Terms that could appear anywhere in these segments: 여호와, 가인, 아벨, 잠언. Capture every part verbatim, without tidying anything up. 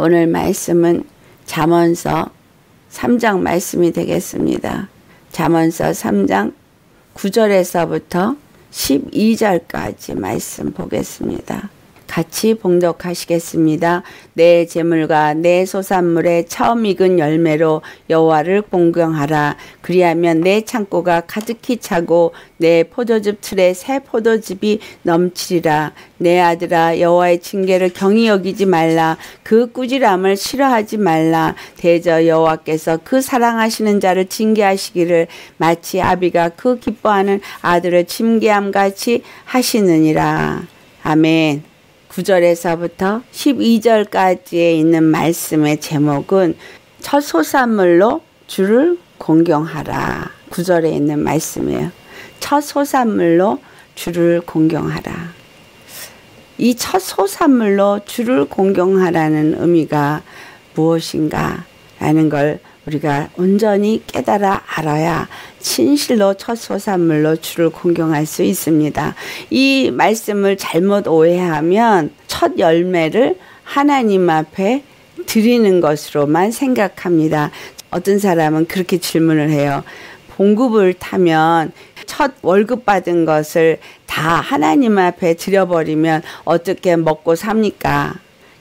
오늘 말씀은 잠언서 삼 장 말씀이 되겠습니다. 잠언서 삼 장 구 절에서부터 십이 절까지 말씀 보겠습니다. 같이 봉독하시겠습니다. 내 재물과 내 소산물의 처음 익은 열매로 여호와를 공경하라. 그리하면 내 창고가 가득히 차고 내 포도즙 틀에 새 포도즙이 넘치리라. 내 아들아, 여호와의 징계를 경히 여기지 말라. 그 꾸지람을 싫어하지 말라. 대저 여호와께서 그 사랑하시는 자를 징계하시기를 마치 아비가 그 기뻐하는 아들을 징계함같이 하시느니라. 아멘. 구 절에서부터 십이 절까지에 있는 말씀의 제목은 첫 소산물로 주를 공경하라. 구 절에 있는 말씀이에요. 첫 소산물로 주를 공경하라. 이 첫 소산물로 주를 공경하라는 의미가 무엇인가 라는 걸 우리가 온전히 깨달아 알아야 진실로 첫 소산물로 주를 공경할 수 있습니다. 이 말씀을 잘못 오해하면 첫 열매를 하나님 앞에 드리는 것으로만 생각합니다. 어떤 사람은 그렇게 질문을 해요. 봉급을 타면 첫 월급 받은 것을 다 하나님 앞에 드려버리면 어떻게 먹고 삽니까?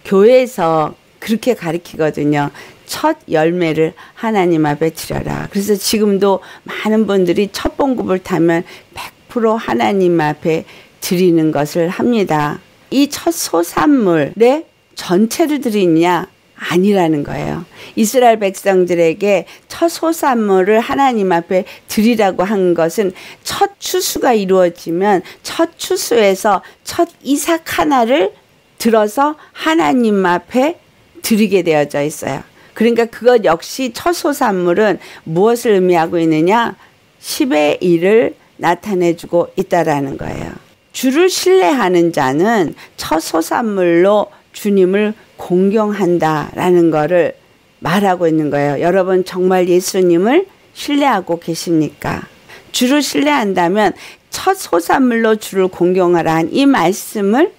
교회에서 그렇게 가르치거든요. 첫 열매를 하나님 앞에 드려라. 그래서 지금도 많은 분들이 첫 봉급을 타면 백 퍼센트 하나님 앞에 드리는 것을 합니다. 이 첫 소산물의 전체를 드리느냐? 아니라는 거예요. 이스라엘 백성들에게 첫 소산물을 하나님 앞에 드리라고 한 것은 첫 추수가 이루어지면 첫 추수에서 첫 이삭 하나를 들어서 하나님 앞에 드리게 되어져 있어요. 그러니까 그것 역시 첫 소산물은 무엇을 의미하고 있느냐? 십의 일을 나타내주고 있다라는 거예요. 주를 신뢰하는 자는 첫 소산물로 주님을 공경한다라는 거를 말하고 있는 거예요. 여러분 정말 예수님을 신뢰하고 계십니까? 주를 신뢰한다면 첫 소산물로 주를 공경하라는 이 말씀을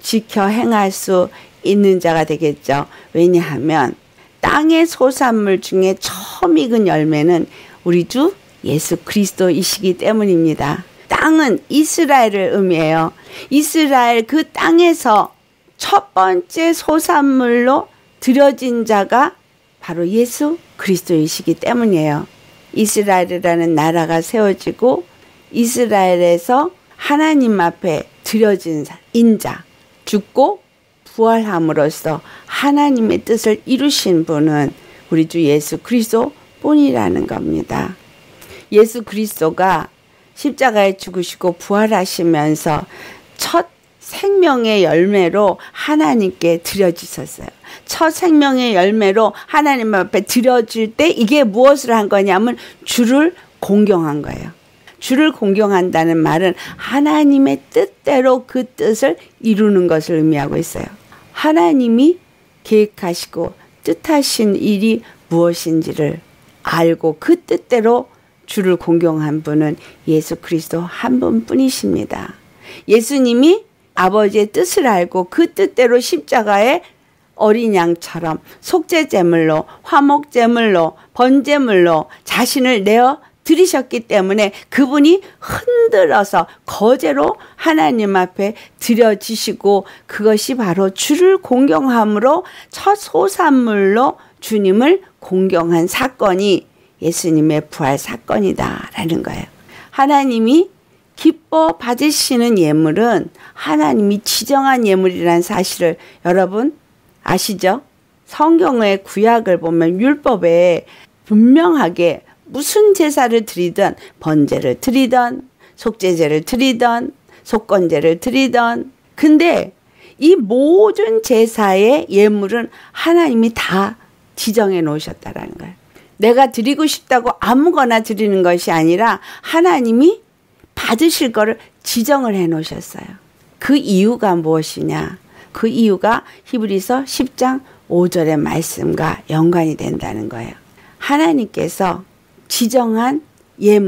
지켜 행할 수 있는 자가 되겠죠. 왜냐하면 땅의 소산물 중에 처음 익은 열매는 우리 주 예수 그리스도이시기 때문입니다. 땅은 이스라엘을 의미해요. 이스라엘 그 땅에서 첫 번째 소산물로 드려진 자가 바로 예수 그리스도이시기 때문이에요. 이스라엘이라는 나라가 세워지고 이스라엘에서 하나님 앞에 드려진 인자, 죽고 부활함으로써 하나님의 뜻을 이루신 분은 우리 주 예수 그리스도 뿐이라는 겁니다. 예수 그리스도가 십자가에 죽으시고 부활하시면서 첫 생명의 열매로 하나님께 드려지셨어요. 첫 생명의 열매로 하나님 앞에 드려질 때 이게 무엇을 한 거냐면 주를 공경한 거예요. 주를 공경한다는 말은 하나님의 뜻대로 그 뜻을 이루는 것을 의미하고 있어요. 하나님이 계획하시고 뜻하신 일이 무엇인지를 알고 그 뜻대로 주를 공경한 분은 예수 그리스도 한 분뿐이십니다. 예수님이 아버지의 뜻을 알고 그 뜻대로 십자가에 어린 양처럼 속죄제물로, 화목제물로, 번제물로 자신을 내어 드리셨기 때문에 그분이 흔들어서 거제로 하나님 앞에 드려지시고 그것이 바로 주를 공경함으로 첫 소산물로 주님을 공경한 사건이 예수님의 부활 사건이다라는 거예요. 하나님이 기뻐 받으시는 예물은 하나님이 지정한 예물이라는 사실을 여러분 아시죠? 성경의 구약을 보면 율법에 분명하게 무슨 제사를 드리든 번제를 드리든 속죄제를 드리든 속건제를 드리든 근데 이 모든 제사의 예물은 하나님이 다 지정해 놓으셨다라는 거예요. 내가 드리고 싶다고 아무거나 드리는 것이 아니라 하나님이 받으실 거를 지정을 해 놓으셨어요. 그 이유가 무엇이냐? 그 이유가 히브리서 십 장 오 절의 말씀과 연관이 된다는 거예요. 하나님께서 지정한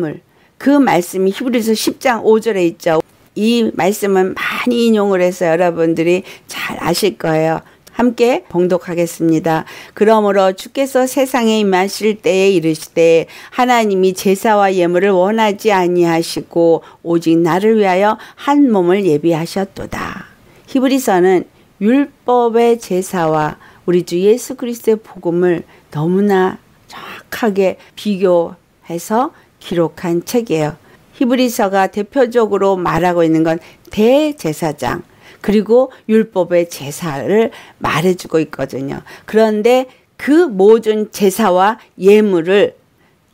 예물, 그 말씀이 히브리서 십 장 오 절에 있죠. 이 말씀은 많이 인용을 해서 여러분들이 잘 아실 거예요. 함께 봉독하겠습니다. 그러므로 주께서 세상에 임하실 때에 이르시되 하나님이 제사와 예물을 원하지 아니하시고 오직 나를 위하여 한 몸을 예비하셨도다. 히브리서는 율법의 제사와 우리 주 예수 그리스도의 복음을 너무나 정확하게 비교해서 기록한 책이에요. 히브리서가 대표적으로 말하고 있는 건 대제사장 그리고 율법의 제사를 말해주고 있거든요. 그런데 그 모든 제사와 예물을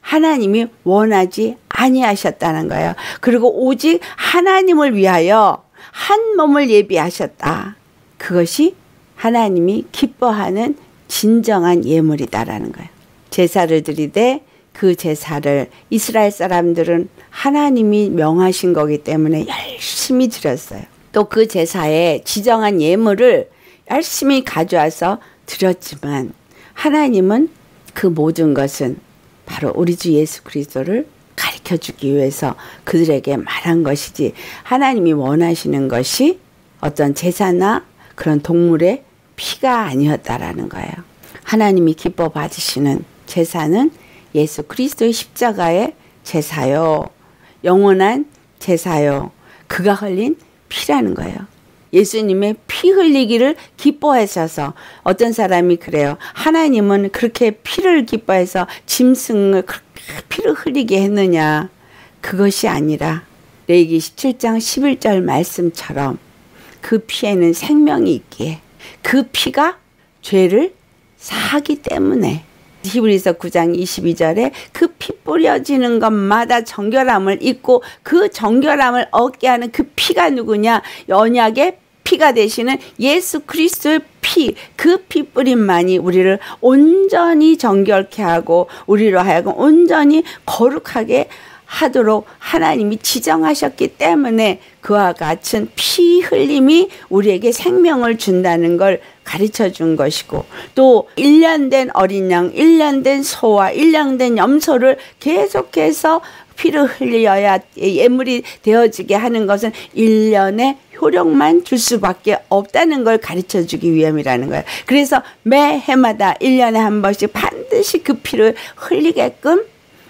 하나님이 원하지 아니하셨다는 거예요. 그리고 오직 하나님을 위하여 한 몸을 예비하셨다. 그것이 하나님이 기뻐하는 진정한 예물이다라는 거예요. 제사를 드리되 그 제사를 이스라엘 사람들은 하나님이 명하신 거기 때문에 열심히 드렸어요. 또 그 제사에 지정한 예물을 열심히 가져와서 드렸지만 하나님은 그 모든 것은 바로 우리 주 예수 그리스도를 가르쳐주기 위해서 그들에게 말한 것이지 하나님이 원하시는 것이 어떤 제사나 그런 동물의 피가 아니었다라는 거예요. 하나님이 기뻐 받으시는 제사는 예수 그리스도의 십자가의 제사요. 영원한 제사요. 그가 흘린 피라는 거예요. 예수님의 피 흘리기를 기뻐하셔서 어떤 사람이 그래요. 하나님은 그렇게 피를 기뻐해서 짐승을 그렇게 피를 흘리게 했느냐. 그것이 아니라 레위기 십칠 장 십일 절 말씀처럼 그 피에는 생명이 있기에 그 피가 죄를 사하기 때문에 히브리서 구 장 이십이 절에 그 피 뿌려지는 것마다 정결함을 입고 그 정결함을 얻게 하는 그 피가 누구냐? 언약의 피가 되시는 예수 그리스도의 피, 그 피 뿌림만이 우리를 온전히 정결케 하고 우리로 하여금 온전히 거룩하게 하도록 하나님이 지정하셨기 때문에 그와 같은 피 흘림이 우리에게 생명을 준다는 걸 가르쳐 준 것이고 또 일 년 된 어린 양, 일 년 된 소와 일 년 된 염소를 계속해서 피를 흘려야 예물이 되어지게 하는 것은 일 년의 효력만 줄 수밖에 없다는 걸 가르쳐주기 위함이라는 거예요. 그래서 매 해마다 일 년에 한 번씩 반드시 그 피를 흘리게끔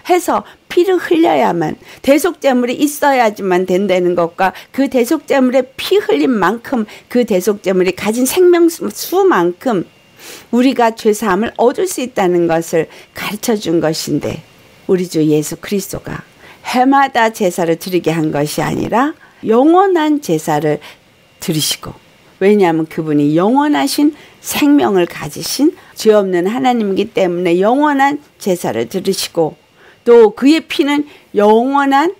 해서 피를 흘려야만 대속제물이 있어야지만 된다는 것과 그 대속제물의 피 흘린 만큼 그 대속제물이 가진 생명수만큼 우리가 죄사함을 얻을 수 있다는 것을 가르쳐준 것인데 우리 주 예수 그리스도가 해마다 제사를 드리게 한 것이 아니라 영원한 제사를 드리시고 왜냐하면 그분이 영원하신 생명을 가지신 죄 없는 하나님이기 때문에 영원한 제사를 드리시고 또 그의 피는 영원한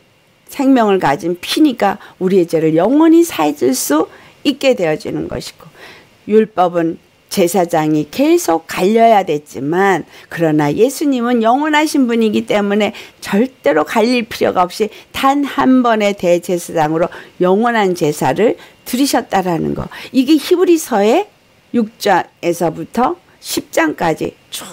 생명을 가진 피니까 우리의 죄를 영원히 사해줄 수 있게 되어지는 것이고 율법은 제사장이 계속 갈려야 됐지만 그러나 예수님은 영원하신 분이기 때문에 절대로 갈릴 필요가 없이 단 한 번의 대제사장으로 영원한 제사를 드리셨다라는 거. 이게 히브리서의 육 장에서부터 십 장까지 쭉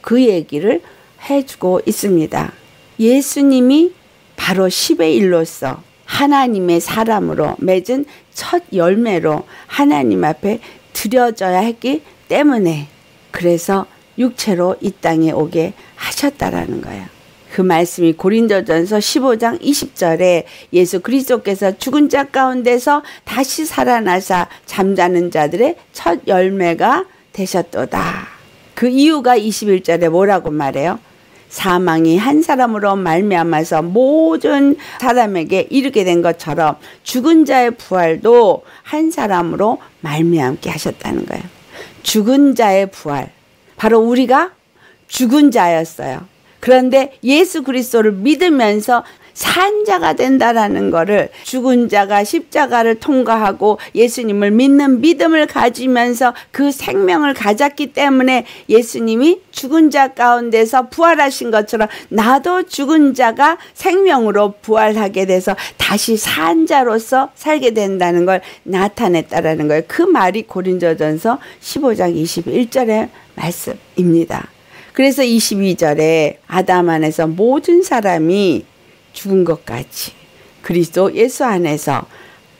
그 얘기를 해주고 있습니다. 예수님이 바로 십의 일로서 하나님의 사람으로 맺은 첫 열매로 하나님 앞에 드려져야 했기 때문에 그래서 육체로 이 땅에 오게 하셨다라는 거예요. 그 말씀이 고린도전서 십오 장 이십 절에 예수 그리스도께서 죽은 자 가운데서 다시 살아나사 잠자는 자들의 첫 열매가 되셨도다. 그 이유가 이십일 절에 뭐라고 말해요? 사망이 한 사람으로 말미암아서 모든 사람에게 이르게 된 것처럼 죽은 자의 부활도 한 사람으로 말미암게 하셨다는 거예요. 죽은 자의 부활. 바로 우리가 죽은 자였어요. 그런데 예수 그리스도를 믿으면서 산 자가 된다라는 거를 죽은 자가 십자가를 통과하고 예수님을 믿는 믿음을 가지면서 그 생명을 가졌기 때문에 예수님이 죽은 자 가운데서 부활하신 것처럼 나도 죽은 자가 생명으로 부활하게 돼서 다시 산 자로서 살게 된다는 걸 나타냈다라는 거예요. 그 말이 고린도전서 십오 장 이십일 절의 말씀입니다. 그래서 이십이 절에 아담 안에서 모든 사람이 죽은 것까지 그리스도 예수 안에서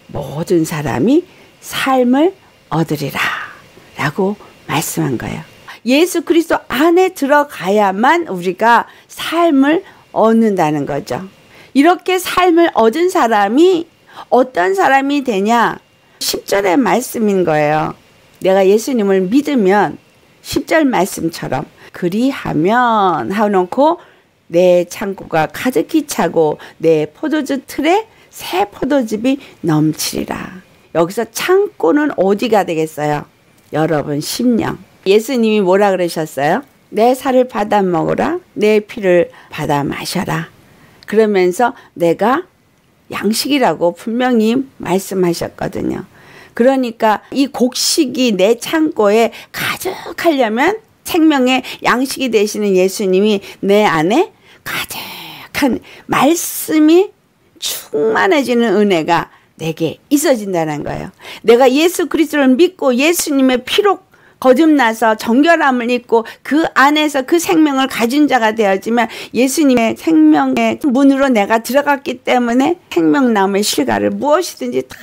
모든 사람이 삶을 얻으리라. 라고 말씀한 거예요. 예수 그리스도 안에 들어가야만 우리가 삶을 얻는다는 거죠. 이렇게 삶을 얻은 사람이 어떤 사람이 되냐? 십 절의 말씀인 거예요. 내가 예수님을 믿으면 십 절 말씀처럼 그리하면 하놓고 내 창고가 가득히 차고 내 포도주 틀에 새 포도즙이 넘치리라. 여기서 창고는 어디가 되겠어요? 여러분 심령. 예수님이 뭐라 그러셨어요? 내 살을 받아 먹어라. 내 피를 받아 마셔라. 그러면서 내가 양식이라고 분명히 말씀하셨거든요. 그러니까 이 곡식이 내 창고에 가득하려면 생명의 양식이 되시는 예수님이 내 안에 가득한 말씀이 충만해지는 은혜가 내게 있어진다는 거예요. 내가 예수 그리스도를 믿고 예수님의 피로 거듭나서 정결함을 입고 그 안에서 그 생명을 가진 자가 되어지면 예수님의 생명의 문으로 내가 들어갔기 때문에 생명나무의 실과를 무엇이든지 다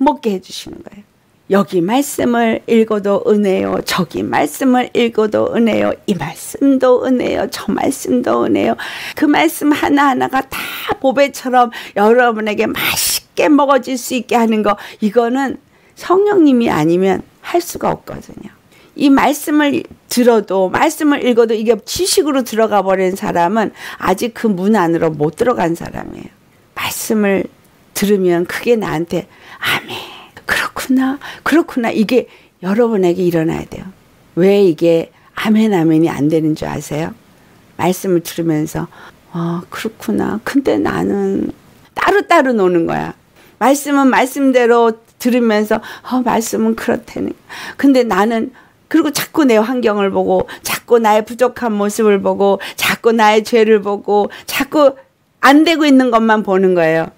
먹게 해주시는 거예요. 여기 말씀을 읽어도 은혜요, 저기 말씀을 읽어도 은혜요, 이 말씀도 은혜요, 저 말씀도 은혜요. 그 말씀 하나하나가 다 보배처럼 여러분에게 맛있게 먹어질 수 있게 하는 거, 이거는 성령님이 아니면 할 수가 없거든요. 이 말씀을 들어도 말씀을 읽어도 이게 지식으로 들어가 버린 사람은 아직 그 문 안으로 못 들어간 사람이에요. 말씀을 들으면 그게 나한테 아멘, 그렇구나, 그렇구나, 이게 여러분에게 일어나야 돼요. 왜 이게 아멘 아멘이 안 되는 줄 아세요? 말씀을 들으면서 아 그렇구나, 근데 나는 따로따로 노는 거야. 말씀은 말씀대로 들으면서 어, 말씀은 그렇다니, 근데 나는, 그리고 자꾸 내 환경을 보고 자꾸 나의 부족한 모습을 보고 자꾸 나의 죄를 보고 자꾸 안 되고 있는 것만 보는 거예요.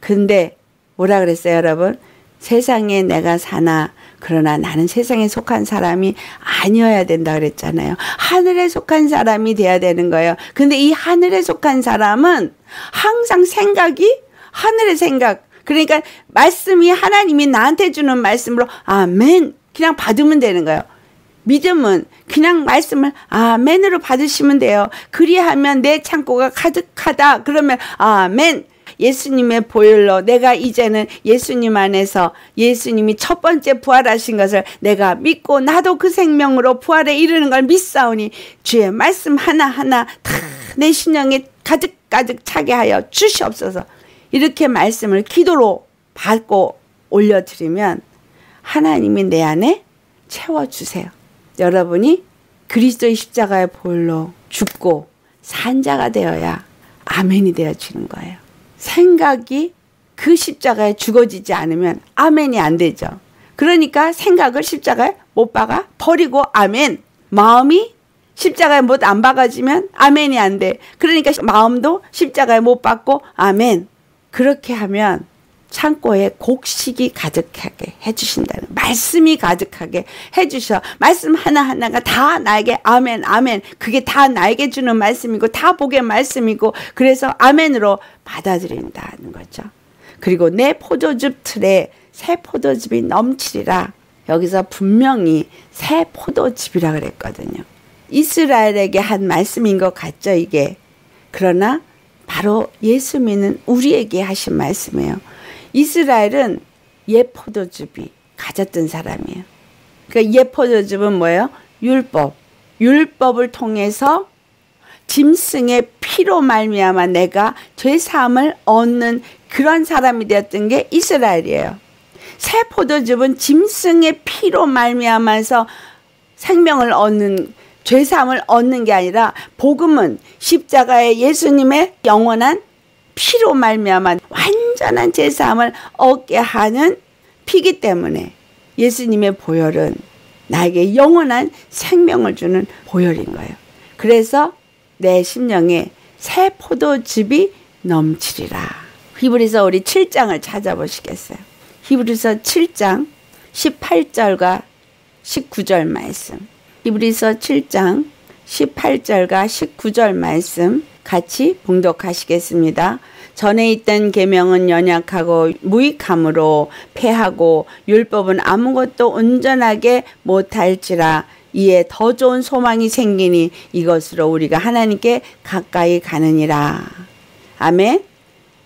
근데 뭐라 그랬어요, 여러분? 세상에 내가 사나 그러나 나는 세상에 속한 사람이 아니어야 된다 그랬잖아요. 하늘에 속한 사람이 돼야 되는 거예요. 근데 이 하늘에 속한 사람은 항상 생각이 하늘의 생각, 그러니까 말씀이 하나님이 나한테 주는 말씀으로 아멘 그냥 받으면 되는 거예요. 믿음은 그냥 말씀을 아멘으로 받으시면 돼요. 그리하면 내 창고가 가득하다. 그러면 아멘. 예수님의 보혈로 내가 이제는 예수님 안에서 예수님이 첫 번째 부활하신 것을 내가 믿고 나도 그 생명으로 부활에 이르는 걸 믿사오니 주의 말씀 하나하나 다 내 신령에 가득가득 차게 하여 주시옵소서. 이렇게 말씀을 기도로 받고 올려드리면 하나님이 내 안에 채워주세요. 여러분이 그리스도의 십자가의 보혈로 죽고 산 자가 되어야 아멘이 되어지는 거예요. 생각이 그 십자가에 죽어지지 않으면 아멘이 안 되죠. 그러니까 생각을 십자가에 못 박아 버리고 아멘. 마음이 십자가에 못 안 박아지면 아멘이 안 돼. 그러니까 마음도 십자가에 못 박고 아멘. 그렇게 하면 창고에 곡식이 가득하게 해주신다는, 말씀이 가득하게 해주셔. 말씀 하나하나가 다 나에게 아멘 아멘, 그게 다 나에게 주는 말씀이고 다 복의 말씀이고 그래서 아멘으로 받아들인다는 거죠. 그리고 내 포도즙 틀에 새 포도즙이 넘치리라. 여기서 분명히 새 포도즙이라 그랬거든요. 이스라엘에게 한 말씀인 것 같죠, 이게. 그러나 바로 예수 믿는 우리에게 하신 말씀이에요. 이스라엘은 옛 포도즙이 가졌던 사람이에요. 그러니까 옛 포도즙은 뭐예요? 율법. 율법을 통해서 짐승의 피로 말미암아 내가 죄사함을 얻는 그런 사람이 되었던 게 이스라엘이에요. 새 포도즙은 짐승의 피로 말미암아서 생명을 얻는, 죄사함을 얻는 게 아니라, 복음은 십자가의 예수님의 영원한 피로 말미암아 완전한 죄사함을 얻게 하는 피기 때문에 예수님의 보혈은 나에게 영원한 생명을 주는 보혈인 거예요. 그래서 내 심령에 새 포도즙이 넘치리라. 히브리서 우리 칠 장을 찾아보시겠어요? 히브리서 칠 장 십팔 절과 십구 절 말씀. 히브리서 칠 장 십팔 절과 십구 절 말씀 같이 봉독하시겠습니다. 전에 있던 계명은 연약하고 무익함으로 패하고 율법은 아무것도 온전하게 못할지라. 이에 더 좋은 소망이 생기니 이것으로 우리가 하나님께 가까이 가느니라. 아멘.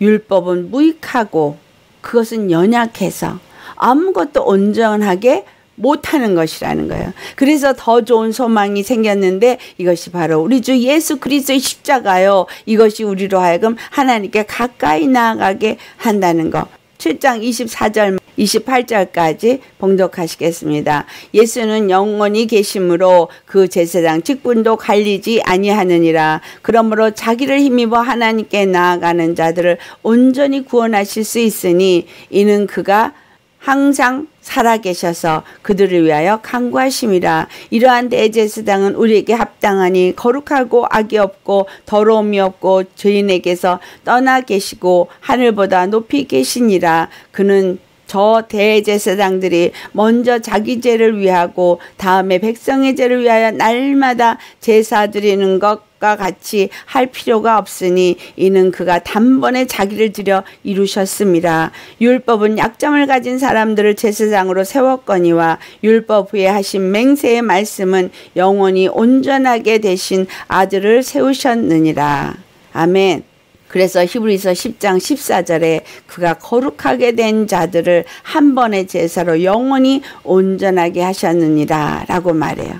율법은 무익하고 그것은 연약해서 아무것도 온전하게 못하는 것이라는 거예요. 그래서 더 좋은 소망이 생겼는데 이것이 바로 우리 주 예수 그리스도의 십자가요. 이것이 우리로 하여금 하나님께 가까이 나아가게 한다는 것. 칠 장 이십사 절 이십팔 절까지 봉독하시겠습니다. 예수는 영원히 계심으로 그 제사장 직분도 갈리지 아니하느니라. 그러므로 자기를 힘입어 하나님께 나아가는 자들을 온전히 구원하실 수 있으니 이는 그가 항상 살아계셔서 그들을 위하여 간구하심이라. 이러한 대제사장은 우리에게 합당하니 거룩하고 악이 없고 더러움이 없고 죄인에게서 떠나 계시고 하늘보다 높이 계시니라. 그는 저 대제사장들이 먼저 자기 죄를 위하고 다음에 백성의 죄를 위하여 날마다 제사 드리는 것과 같이 할 필요가 없으니 이는 그가 단번에 자기를 드려 이루셨습니다. 율법은 약점을 가진 사람들을 제사장으로 세웠거니와 율법 후에 하신 맹세의 말씀은 영원히 온전하게 되신 아들을 세우셨느니라. 아멘. 그래서 히브리서 십 장 십사 절에 그가 거룩하게 된 자들을 한 번의 제사로 영원히 온전하게 하셨느니라 라고 말해요.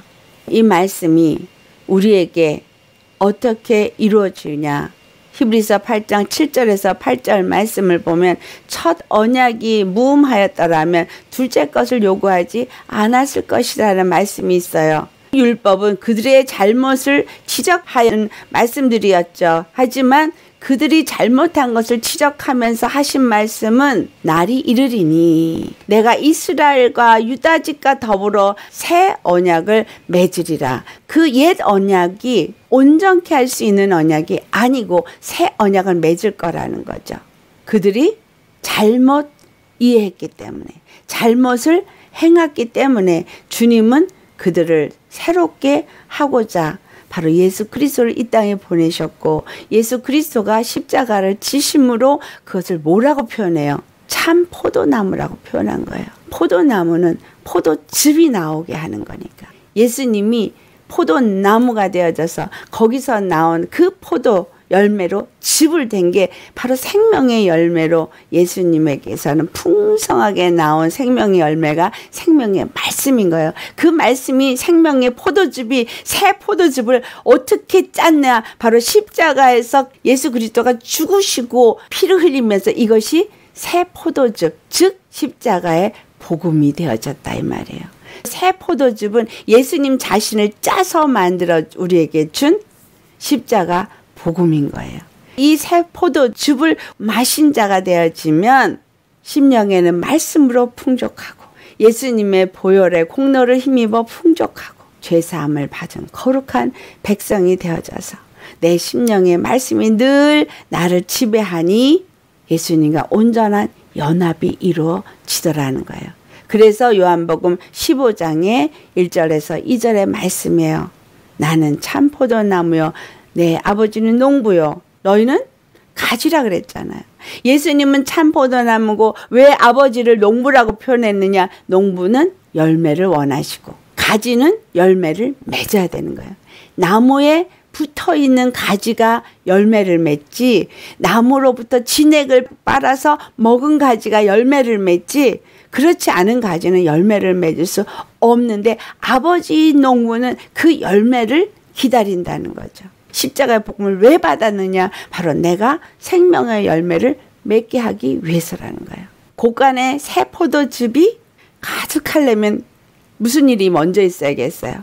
이 말씀이 우리에게 어떻게 이루어지냐. 히브리서 팔 장 칠 절에서 팔 절 말씀을 보면 첫 언약이 무음하였더라면 둘째 것을 요구하지 않았을 것이라는 말씀이 있어요. 율법은 그들의 잘못을 지적하는 말씀들이었죠. 하지만 그들이 잘못한 것을 지적하면서 하신 말씀은 날이 이르리니 내가 이스라엘과 유다집과 더불어 새 언약을 맺으리라. 그 옛 언약이 온전케 할 수 있는 언약이 아니고 새 언약을 맺을 거라는 거죠. 그들이 잘못 이해했기 때문에 잘못을 행했기 때문에 주님은 그들을 새롭게 하고자 바로 예수 그리스도를 이 땅에 보내셨고 예수 그리스도가 십자가를 지심으로 그것을 뭐라고 표현해요? 참 포도나무라고 표현한 거예요. 포도나무는 포도즙이 나오게 하는 거니까. 예수님이 포도나무가 되어져서 거기서 나온 그 포도 열매로 즙을 댄 게 바로 생명의 열매로 예수님에게서는 풍성하게 나온 생명의 열매가 생명의 말씀인 거예요. 그 말씀이 생명의 포도즙이 새 포도즙을 어떻게 짰냐. 바로 십자가에서 예수 그리스도가 죽으시고 피를 흘리면서 이것이 새 포도즙 즉 십자가의 복음이 되어졌다 이 말이에요. 새 포도즙은 예수님 자신을 짜서 만들어 우리에게 준 십자가 복음인 거예요. 이 새 포도즙을 마신 자가 되어지면 심령에는 말씀으로 풍족하고 예수님의 보혈의 공로를 힘입어 풍족하고 죄사함을 받은 거룩한 백성이 되어져서 내 심령의 말씀이 늘 나를 지배하니 예수님과 온전한 연합이 이루어지더라는 거예요. 그래서 요한복음 십오 장의 일 절에서 이 절의 말씀이에요. 나는 참 포도나무요 내 아버지는 농부요 너희는 가지라 그랬잖아요. 예수님은 참 포도나무고 왜 아버지를 농부라고 표현했느냐. 농부는 열매를 원하시고 가지는 열매를 맺어야 되는 거예요. 나무에 붙어있는 가지가 열매를 맺지 나무로부터 진액을 빨아서 먹은 가지가 열매를 맺지 그렇지 않은 가지는 열매를 맺을 수 없는데 아버지 농부는 그 열매를 기다린다는 거죠. 십자가의 복음을 왜 받았느냐. 바로 내가 생명의 열매를 맺게 하기 위해서라는 거예요. 곳간에 새 포도즙이 가득하려면 무슨 일이 먼저 있어야겠어요?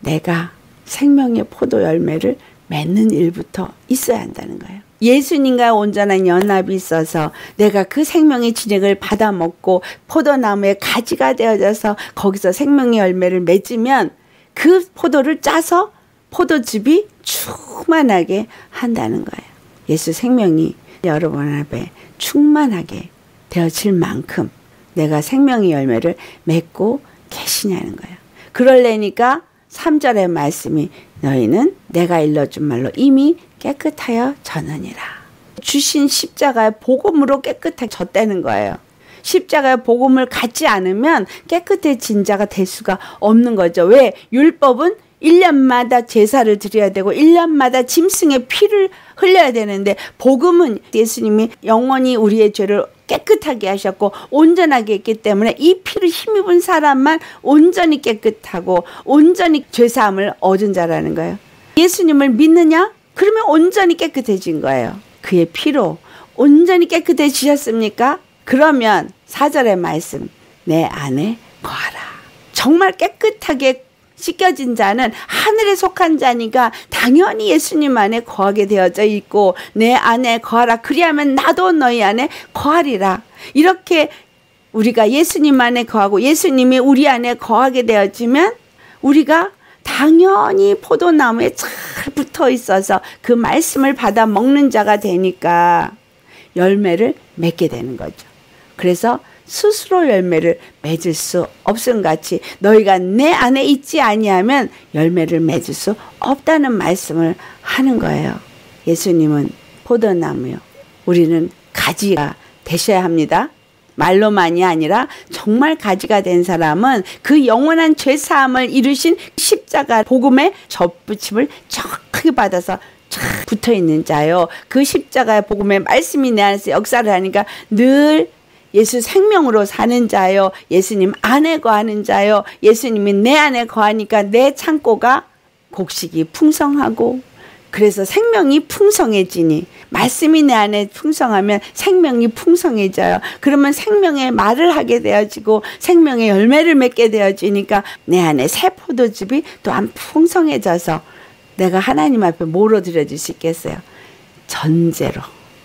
내가 생명의 포도 열매를 맺는 일부터 있어야 한다는 거예요. 예수님과 온전한 연합이 있어서 내가 그 생명의 진액을 받아 먹고 포도나무의 가지가 되어져서 거기서 생명의 열매를 맺으면 그 포도를 짜서 포도즙이 충만하게 한다는 거예요. 예수 생명이 여러분 앞에 충만하게 되어질 만큼 내가 생명의 열매를 맺고 계시냐는 거예요. 그러려니까 삼 절의 말씀이 너희는 내가 일러준 말로 이미 깨끗하여 졌느니라. 주신 십자가의 복음으로 깨끗해졌다는 거예요. 십자가의 복음을 갖지 않으면 깨끗해진 자가 될 수가 없는 거죠. 왜? 율법은 일 년마다 제사를 드려야 되고 일 년마다 짐승의 피를 흘려야 되는데, 복음은 예수님이 영원히 우리의 죄를 깨끗하게 하셨고 온전하게 했기 때문에 이 피를 힘입은 사람만 온전히 깨끗하고 온전히 죄사함을 얻은 자라는 거예요. 예수님을 믿느냐? 그러면 온전히 깨끗해진 거예요. 그의 피로 온전히 깨끗해지셨습니까? 그러면 사 절의 말씀, 내 안에 거하라. 정말 깨끗하게 씻겨진 자는 하늘에 속한 자니까 당연히 예수님 안에 거하게 되어져 있고, 내 안에 거하라. 그리하면 나도 너희 안에 거하리라. 이렇게 우리가 예수님 안에 거하고 예수님이 우리 안에 거하게 되어지면 우리가 당연히 포도나무에 잘 붙어 있어서 그 말씀을 받아 먹는 자가 되니까 열매를 맺게 되는 거죠. 그래서 스스로 열매를 맺을 수 없음같이 너희가 내 안에 있지 아니하면 열매를 맺을 수 없다는 말씀을 하는 거예요. 예수님은 포도나무요, 우리는 가지가 되셔야 합니다. 말로만이 아니라 정말 가지가 된 사람은 그 영원한 죄사함을 이루신 십자가 복음의 접붙임을 정확하게 받아서 붙어있는 자요, 그 십자가의 복음의 말씀이 내 안에서 역사를 하니까 늘 예수 생명으로 사는 자요, 예수님 안에 거하는 자요, 예수님이 내 안에 거하니까 내 창고가 곡식이 풍성하고, 그래서 생명이 풍성해지니, 말씀이 내 안에 풍성하면 생명이 풍성해져요. 그러면 생명의 말을 하게 되어지고 생명의 열매를 맺게 되어지니까 내 안에 새 포도즙이 또한 풍성해져서 내가 하나님 앞에 뭐로 드려질 수 있겠어요? 전제로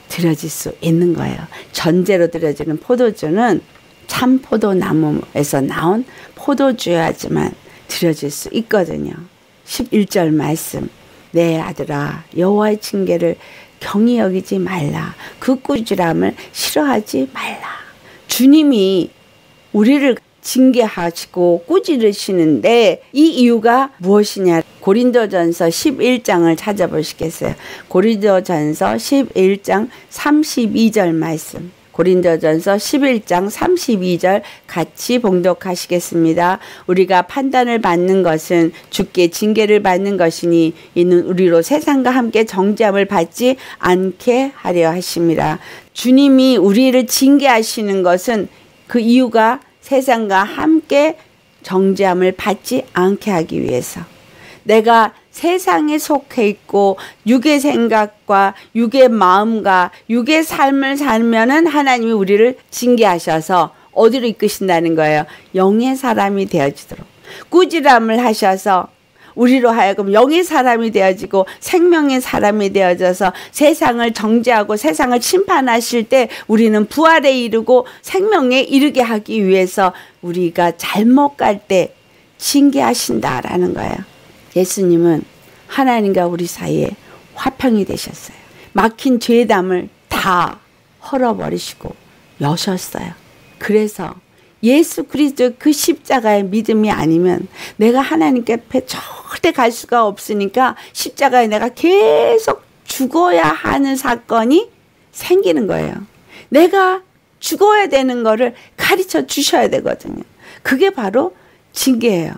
드려질 수 있는 거예요. 전제로 드려지는 포도주는 참 포도나무에서 나온 포도주야지만 드려질 수 있거든요. 십일 절 말씀, 내 아들아 여호와의 징계를 경히 여기지 말라. 그 꾸지람을 싫어하지 말라. 주님이 우리를 징계하시고 꾸지르시는데 이 이유가 무엇이냐? 고린도전서 십일 장을 찾아보시겠어요? 고린도전서 십일 장 삼십이 절 말씀, 고린도전서 십일 장 삼십이 절 같이 봉독하시겠습니다. 우리가 판단을 받는 것은 주께 징계를 받는 것이니 이는 우리로 세상과 함께 정죄함을 받지 않게 하려 하심이라. 주님이 우리를 징계하시는 것은 그 이유가 세상과 함께 정죄함을 받지 않게 하기 위해서, 내가 세상에 속해 있고 육의 생각과 육의 마음과 육의 삶을 살면은 하나님이 우리를 징계하셔서 어디로 이끄신다는 거예요? 영의 사람이 되어지도록 꾸지람을 하셔서 우리로 하여금 영의 사람이 되어지고 생명의 사람이 되어져서 세상을 정죄하고 세상을 심판하실 때 우리는 부활에 이르고 생명에 이르게 하기 위해서 우리가 잘못 갈 때 징계하신다라는 거예요. 예수님은 하나님과 우리 사이에 화평이 되셨어요. 막힌 죄담을 다 헐어버리시고 여셨어요. 그래서 예수 그리스도 그 십자가의 믿음이 아니면 내가 하나님께 앞에 절대 갈 수가 없으니까 십자가에 내가 계속 죽어야 하는 사건이 생기는 거예요. 내가 죽어야 되는 거를 가르쳐 주셔야 되거든요. 그게 바로 징계예요.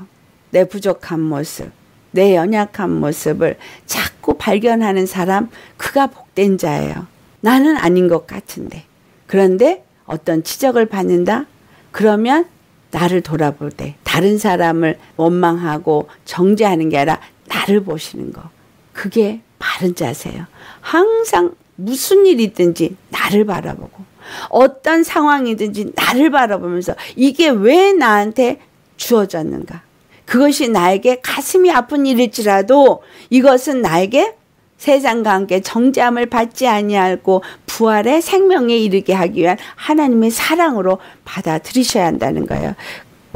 내 부족한 모습, 내 연약한 모습을 자꾸 발견하는 사람, 그가 복된 자예요. 나는 아닌 것 같은데. 그런데 어떤 지적을 받는다? 그러면 나를 돌아볼 때 다른 사람을 원망하고 정죄하는 게 아니라 나를 보시는 거, 그게 바른 자세예요. 항상 무슨 일이 있든지 나를 바라보고 어떤 상황이든지 나를 바라보면서 이게 왜 나한테 주어졌는가, 그것이 나에게 가슴이 아픈 일일지라도 이것은 나에게 세상과 함께 정죄함을 받지 아니하고 부활의 생명에 이르게 하기 위한 하나님의 사랑으로 받아들이셔야 한다는 거예요.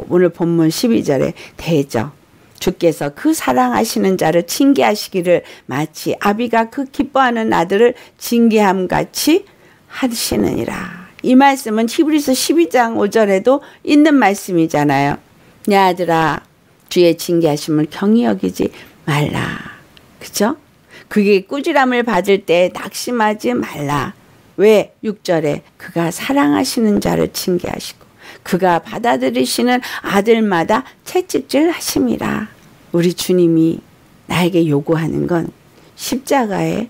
오늘 본문 십이 절에 대저 주께서 그 사랑하시는 자를 징계하시기를 마치 아비가 그 기뻐하는 아들을 징계함같이 하시느니라. 이 말씀은 히브리서 십이 장 오 절에도 있는 말씀이잖아요. 내 아들아 주의 징계하심을 경히 여기지 말라. 그죠? 그게 꾸지람을 받을 때 낙심하지 말라. 왜? 육 절에 그가 사랑하시는 자를 징계하시고 그가 받아들이시는 아들마다 채찍질 하심이라. 우리 주님이 나에게 요구하는 건 십자가에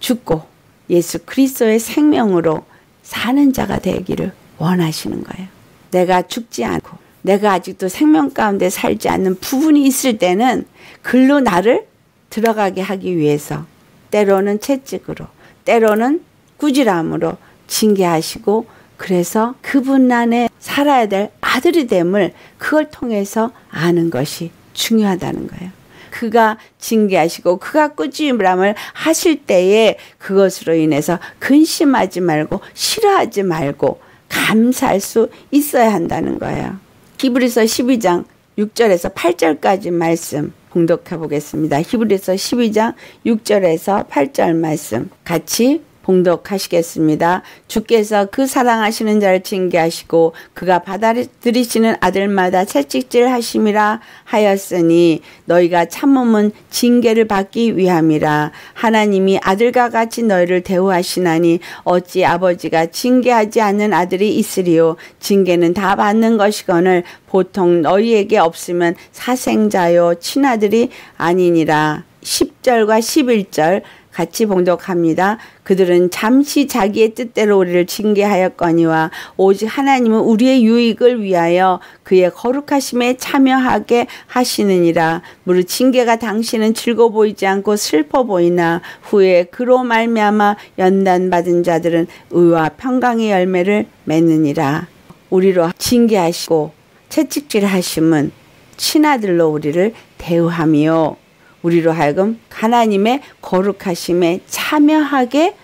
죽고 예수 그리스도의 생명으로 사는 자가 되기를 원하시는 거예요. 내가 죽지 않고 내가 아직도 생명 가운데 살지 않는 부분이 있을 때는 글로 나를 들어가게 하기 위해서 때로는 채찍으로 때로는 꾸지람으로 징계하시고, 그래서 그분 안에 살아야 될 아들이 됨을 그걸 통해서 아는 것이 중요하다는 거예요. 그가 징계하시고 그가 꾸지람을 하실 때에 그것으로 인해서 근심하지 말고 싫어하지 말고 감사할 수 있어야 한다는 거예요. 히브리서 십이 장 육 절에서 팔 절까지 말씀 봉독해 보겠습니다. 히브리서 십이 장 육 절에서 팔 절 말씀 같이 봉독하시겠습니다. 주께서 그 사랑하시는 자를 징계하시고 그가 받아들이시는 아들마다 채찍질 하심이라 하였으니 너희가 참음은 징계를 받기 위함이라. 하나님이 아들과 같이 너희를 대우하시나니 어찌 아버지가 징계하지 않는 아들이 있으리요. 징계는 다 받는 것이거늘 보통 너희에게 없으면 사생자요 친아들이 아니니라. 십 절과 십일 절 같이 봉독합니다. 그들은 잠시 자기의 뜻대로 우리를 징계하였거니와 오직 하나님은 우리의 유익을 위하여 그의 거룩하심에 참여하게 하시느니라. 무릇 징계가 당신은 즐거워 보이지 않고 슬퍼 보이나 후에 그로 말미암아 연단받은 자들은 의와 평강의 열매를 맺느니라. 우리로 징계하시고 채찍질하심은 친아들로 우리를 대우하며 우리로 하여금 하나님의 거룩하심에 참여하게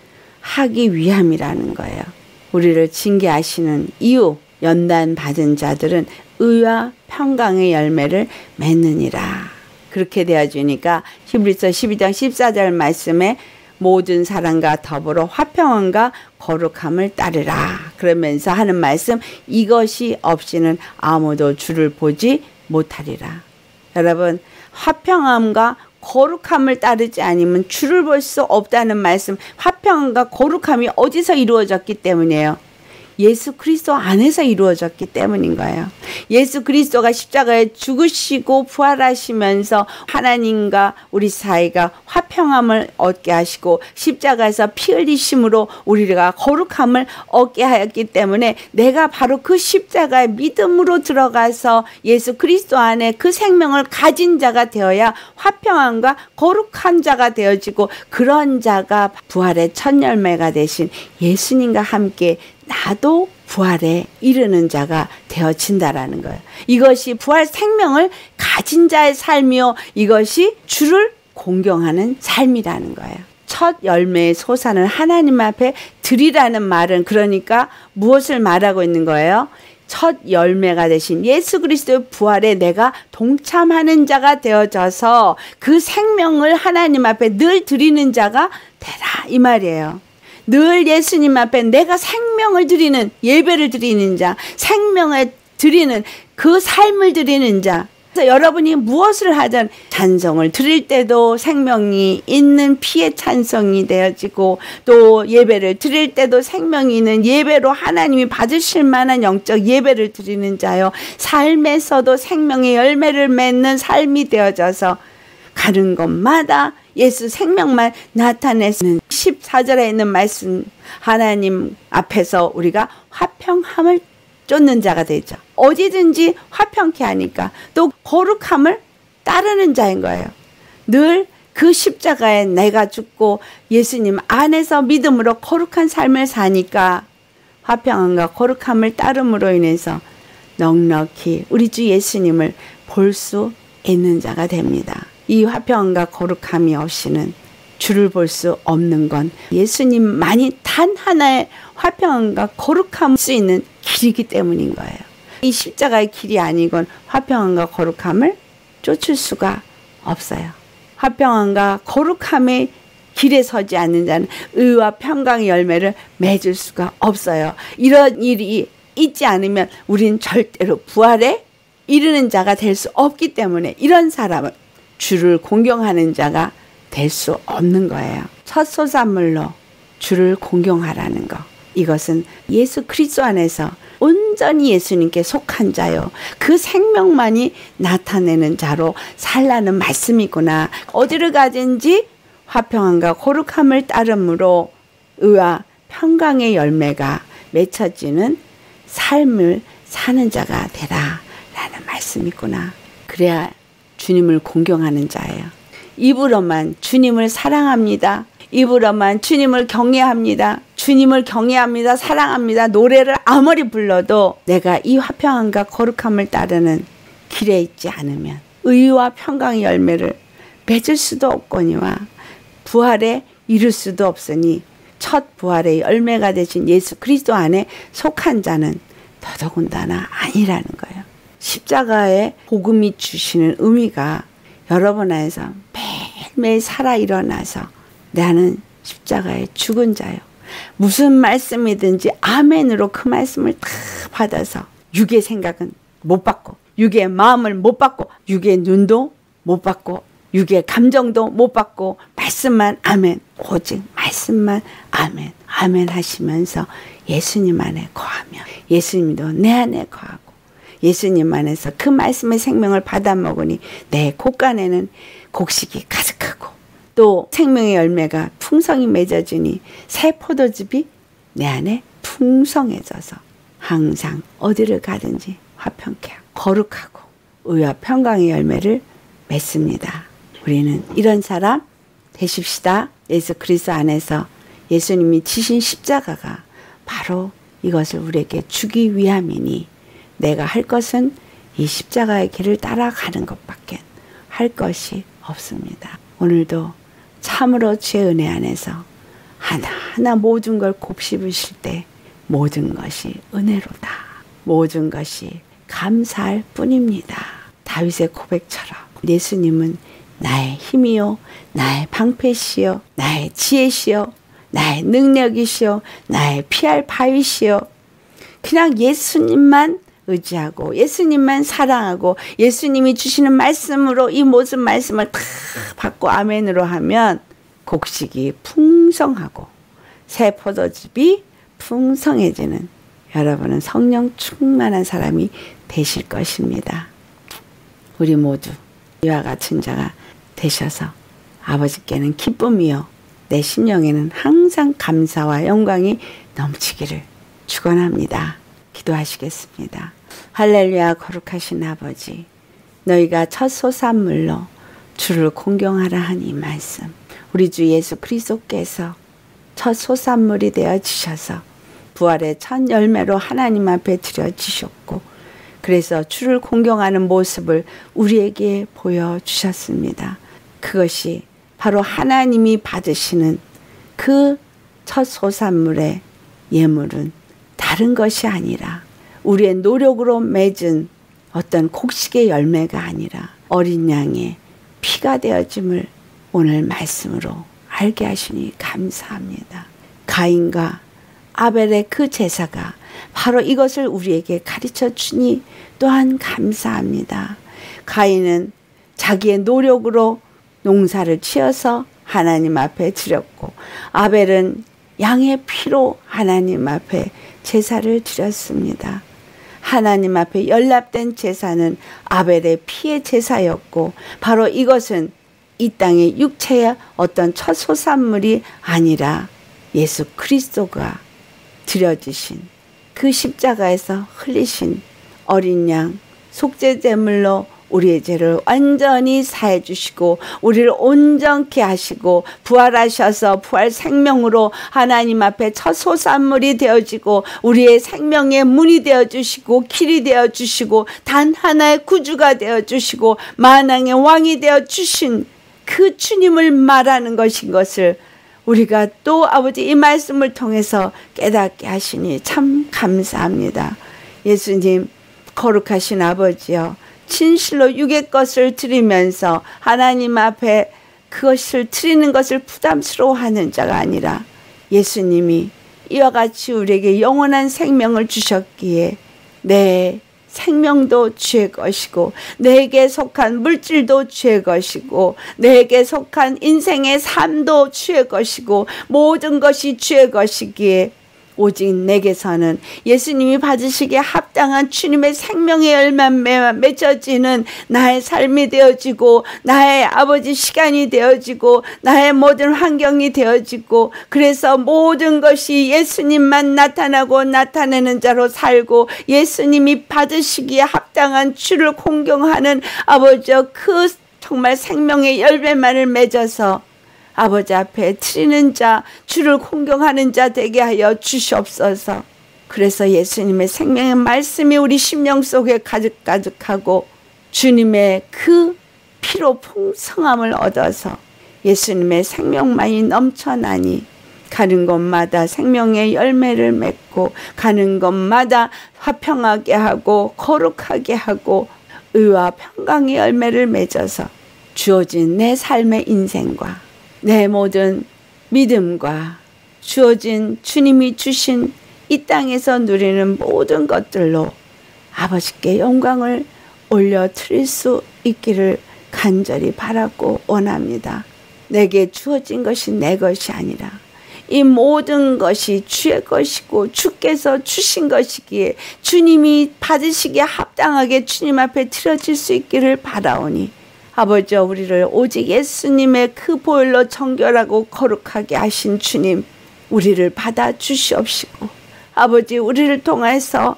하기 위함이라는 거예요. 우리를 징계하시는 이유, 연단받은 자들은 의와 평강의 열매를 맺느니라. 그렇게 되어주니까 히브리서 십이 장 십사 절 말씀에 모든 사랑과 더불어 화평함과 거룩함을 따르라. 그러면서 하는 말씀, 이것이 없이는 아무도 주를 보지 못하리라. 여러분, 화평함과 거룩함을 따르지 않으면 주를 볼 수 없다는 말씀, 화평과 거룩함이 어디서 이루어졌기 때문이에요? 예수 그리스도 안에서 이루어졌기 때문인 거예요. 예수 그리스도가 십자가에 죽으시고 부활하시면서 하나님과 우리 사이가 화평함을 얻게 하시고 십자가에서 피 흘리심으로 우리가 거룩함을 얻게 하였기 때문에 내가 바로 그 십자가의 믿음으로 들어가서 예수 그리스도 안에 그 생명을 가진 자가 되어야 화평함과 거룩한 자가 되어지고 그런 자가 부활의 첫 열매가 되신 예수님과 함께 나도 부활에 이르는 자가 되어진다라는 거예요. 이것이 부활 생명을 가진 자의 삶이요. 이것이 주를 공경하는 삶이라는 거예요. 첫 열매의 소산을 하나님 앞에 드리라는 말은 그러니까 무엇을 말하고 있는 거예요? 첫 열매가 되신 예수 그리스도의 부활에 내가 동참하는 자가 되어져서 그 생명을 하나님 앞에 늘 드리는 자가 되라 이 말이에요. 늘 예수님 앞에 내가 생명을 드리는, 예배를 드리는 자, 생명을 드리는 그 삶을 드리는 자. 그래서 여러분이 무엇을 하든 찬송을 드릴 때도 생명이 있는 피의 찬송이 되어지고 또 예배를 드릴 때도 생명이 있는 예배로 하나님이 받으실 만한 영적 예배를 드리는 자요. 삶에서도 생명의 열매를 맺는 삶이 되어져서 가는 곳마다 예수 생명만 나타내는 십사 절에 있는 말씀, 하나님 앞에서 우리가 화평함을 쫓는 자가 되죠. 어디든지 화평케 하니까 또 거룩함을 따르는 자인 거예요. 늘 그 십자가에 내가 죽고 예수님 안에서 믿음으로 거룩한 삶을 사니까 화평함과 거룩함을 따름으로 인해서 넉넉히 우리 주 예수님을 볼 수 있는 자가 됩니다. 이 화평과 거룩함이 없이는 주를 볼 수 없는 건 예수님만이 단 하나의 화평과 거룩함을 수 있는 길이기 때문인 거예요. 이 십자가의 길이 아니건 화평과 거룩함을 쫓을 수가 없어요. 화평과 거룩함의 길에 서지 않는 자는 의와 평강의 열매를 맺을 수가 없어요. 이런 일이 있지 않으면 우린 절대로 부활에 이르는 자가 될 수 없기 때문에 이런 사람은 주를 공경하는 자가 될 수 없는 거예요. 첫 소산물로 주를 공경하라는 것. 이것은 예수 그리스도 안에서 온전히 예수님께 속한 자요, 그 생명만이 나타내는 자로 살라는 말씀이구나. 어디를 가든지 화평함과 거룩함을 따름으로 의와 평강의 열매가 맺혀지는 삶을 사는 자가 되라 라는 말씀이구나. 그래야 주님을 공경하는 자예요. 입으로만 주님을 사랑합니다, 입으로만 주님을 경외합니다, 주님을 경외합니다, 사랑합니다, 노래를 아무리 불러도 내가 이 화평함과 거룩함을 따르는 길에 있지 않으면 의와 평강의 열매를 맺을 수도 없거니와 부활에 이룰 수도 없으니, 첫 부활의 열매가 되신 예수 그리스도 안에 속한 자는 더더군다나 아니라는 거예요. 십자가의 복음이 주시는 의미가 여러분 안에서 매일매일 살아 일어나서 나는 십자가의 죽은 자요, 무슨 말씀이든지 아멘으로 그 말씀을 다 받아서 육의 생각은 못 받고, 육의 마음을 못 받고, 육의 눈도 못 받고, 육의 감정도 못 받고, 말씀만 아멘, 오직 말씀만 아멘 아멘 하시면서 예수님 안에 거하며, 예수님도 내 안에 거하고, 예수님 안에서 그 말씀의 생명을 받아 먹으니 내 곳간에는 곡식이 가득하고 또 생명의 열매가 풍성히 맺어지니 새 포도즙이 내 안에 풍성해져서 항상 어디를 가든지 화평케 하고 거룩하고 의와 평강의 열매를 맺습니다. 우리는 이런 사람 되십시다. 예수 그리스도 안에서 예수님이 지신 십자가가 바로 이것을 우리에게 주기 위함이니, 내가 할 것은 이 십자가의 길을 따라가는 것밖에 할 것이 없습니다. 오늘도 참으로 주의 은혜 안에서 하나하나 모든 걸 곱씹으실 때 모든 것이 은혜로다, 모든 것이 감사할 뿐입니다. 다윗의 고백처럼 예수님은 나의 힘이요, 나의 방패시요, 나의 지혜시요, 나의 능력이시요, 나의 피할 바위시요. 그냥 예수님만 의지하고, 예수님만 사랑하고, 예수님이 주시는 말씀으로 이 모든 말씀을 다 받고 아멘으로 하면 곡식이 풍성하고 새 포도즙이 풍성해지는, 여러분은 성령 충만한 사람이 되실 것입니다. 우리 모두 이와 같은 자가 되셔서 아버지께는 기쁨이요 내 심령에는 항상 감사와 영광이 넘치기를 축원합니다. 기도하시겠습니다. 할렐루야. 거룩하신 아버지, 너희가 첫 소산물로 주를 공경하라 한 이 말씀, 우리 주 예수 그리스도께서 첫 소산물이 되어 지셔서 부활의 첫 열매로 하나님 앞에 드려지셨고, 그래서 주를 공경하는 모습을 우리에게 보여주셨습니다. 그것이 바로 하나님이 받으시는 그 첫 소산물의 예물은 다른 것이 아니라, 우리의 노력으로 맺은 어떤 곡식의 열매가 아니라 어린 양의 피가 되어짐을 오늘 말씀으로 알게 하시니 감사합니다. 가인과 아벨의 그 제사가 바로 이것을 우리에게 가르쳐 주니 또한 감사합니다. 가인은 자기의 노력으로 농사를 지어서 하나님 앞에 드렸고, 아벨은 양의 피로 하나님 앞에 제사를 드렸습니다. 하나님 앞에 연합된 제사는 아벨의 피의 제사였고, 바로 이것은 이 땅의 육체의 어떤 첫 소산물이 아니라 예수 그리스도가 드려지신 그 십자가에서 흘리신 어린 양 속죄제물로 우리의 죄를 완전히 사해 주시고, 우리를 온전케 하시고, 부활하셔서 부활 생명으로 하나님 앞에 첫 소산물이 되어지고, 우리의 생명의 문이 되어주시고, 길이 되어주시고, 단 하나의 구주가 되어주시고, 만왕의 왕이 되어주신 그 주님을 말하는 것인 것을 우리가 또 아버지 이 말씀을 통해서 깨닫게 하시니 참 감사합니다. 예수님, 거룩하신 아버지여, 진실로 육의 것을 드리면서 하나님 앞에 그것을 드리는 것을 부담스러워하는 자가 아니라, 예수님이 이와 같이 우리에게 영원한 생명을 주셨기에 내 생명도 주의 것이고 내게 속한 물질도 주의 것이고 내게 속한 인생의 삶도 주의 것이고 모든 것이 주의 것이기에 오직 내게서는 예수님이 받으시기에 합당한 주님의 생명의 열매만 맺어지는 나의 삶이 되어지고 나의 아버지 시간이 되어지고 나의 모든 환경이 되어지고 그래서 모든 것이 예수님만 나타나고 나타내는 자로 살고 예수님이 받으시기에 합당한 주를 공경하는 아버지여 그 정말 생명의 열매만을 맺어서 아버지 앞에 드리는 자, 주를 공경하는 자 되게 하여 주시옵소서. 그래서 예수님의 생명의 말씀이 우리 심령 속에 가득가득하고 주님의 그 피로 풍성함을 얻어서 예수님의 생명만이 넘쳐나니 가는 곳마다 생명의 열매를 맺고 가는 곳마다 화평하게 하고 거룩하게 하고 의와 평강의 열매를 맺어서 주어진 내 삶의 인생과 내 모든 믿음과 주어진 주님이 주신 이 땅에서 누리는 모든 것들로 아버지께 영광을 올려드릴 수 있기를 간절히 바라고 원합니다. 내게 주어진 것이 내 것이 아니라 이 모든 것이 주의 것이고 주께서 주신 것이기에 주님이 받으시기에 합당하게 주님 앞에 드려질 수 있기를 바라오니 아버지여 우리를 오직 예수님의 그 보혈로 정결하고 거룩하게 하신 주님 우리를 받아주시옵시고 아버지 우리를 통해서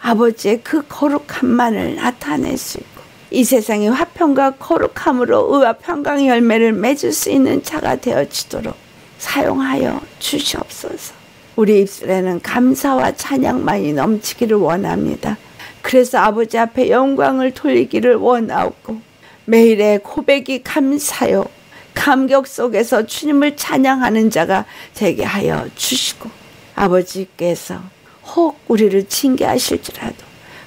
아버지의 그 거룩함만을 나타낼 수 있고 이 세상의 화평과 거룩함으로 의와 평강의 열매를 맺을 수 있는 자가 되어지도록 사용하여 주시옵소서. 우리 입술에는 감사와 찬양만이 넘치기를 원합니다. 그래서 아버지 앞에 영광을 돌리기를 원하옵고 매일의 고백이 감사요 감격 속에서 주님을 찬양하는 자가 되게 하여 주시고 아버지께서 혹 우리를 징계하실지라도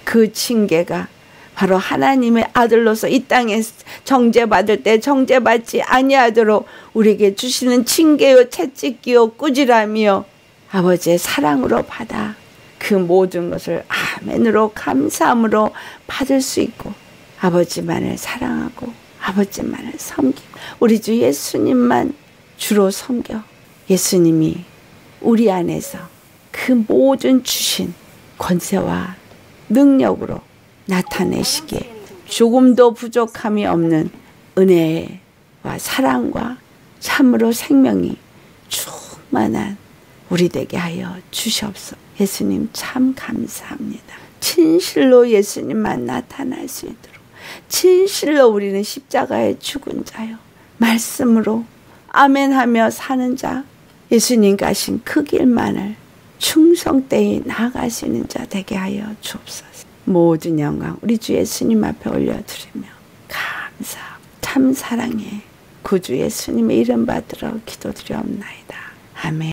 그 징계가 바로 하나님의 아들로서 이 땅에 정죄받을 때 정죄받지 아니하도록 우리에게 주시는 징계요 채찍기요 꾸지람이요 아버지의 사랑으로 받아 그 모든 것을 아멘으로 감사함으로 받을 수 있고 아버지만을 사랑하고 아버지만을 섬기고 우리 주 예수님만 주로 섬겨 예수님이 우리 안에서 그 모든 주신 권세와 능력으로 나타내시기에 조금도 부족함이 없는 은혜와 사랑과 참으로 생명이 충만한 우리 되게 하여 주시옵소서. 예수님 참 감사합니다. 진실로 예수님만 나타날 수 있도록 진실로 우리는 십자가에 죽은 자요 말씀으로 아멘하며 사는 자 예수님 가신 그 길만을 충성되이 나아갈 수 있는 자 되게 하여 주옵소서. 모든 영광 우리 주 예수님 앞에 올려드리며 감사 참 사랑해 구주 예수님의 이름 받으러 기도드려옵나이다. 아멘.